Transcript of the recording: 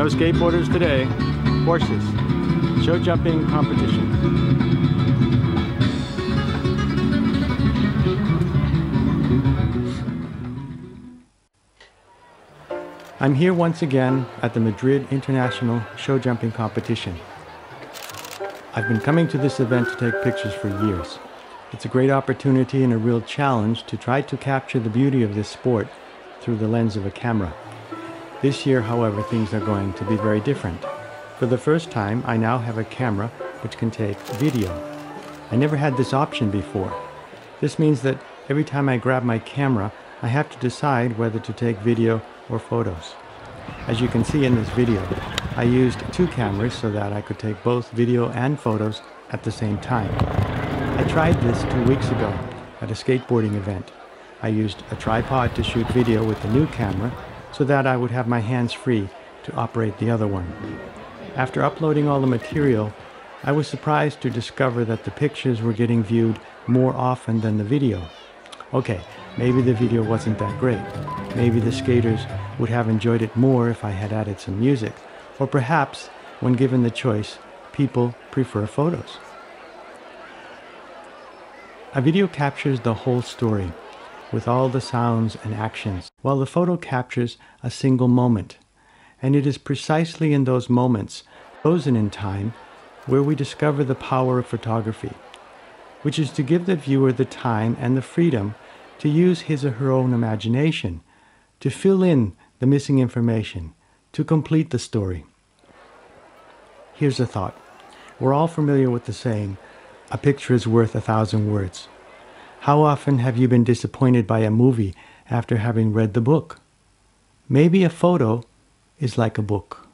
No skateboarders today. Horses. Show jumping competition. I'm here once again at the Madrid International Show Jumping Competition. I've been coming to this event to take pictures for years. It's a great opportunity and a real challenge to try to capture the beauty of this sport through the lens of a camera. This year, however, things are going to be very different. For the first time, I now have a camera which can take video. I never had this option before. This means that every time I grab my camera, I have to decide whether to take video or photos. As you can see in this video, I used two cameras so that I could take both video and photos at the same time. I tried this 2 weeks ago at a skateboarding event. I used a tripod to shoot video with the new camera so that I would have my hands free to operate the other one. After uploading all the material, I was surprised to discover that the pictures were getting viewed more often than the video. Okay, maybe the video wasn't that great. Maybe the skaters would have enjoyed it more if I had added some music. Or perhaps, when given the choice, people prefer photos. A video captures the whole story, with all the sounds and actions, while the photo captures a single moment. And it is precisely in those moments, frozen in time, where we discover the power of photography, which is to give the viewer the time and the freedom to use his or her own imagination, to fill in the missing information, to complete the story. Here's a thought. We're all familiar with the saying, a picture is worth 1,000 words. How often have you been disappointed by a movie after having read the book? Maybe a photo is like a book.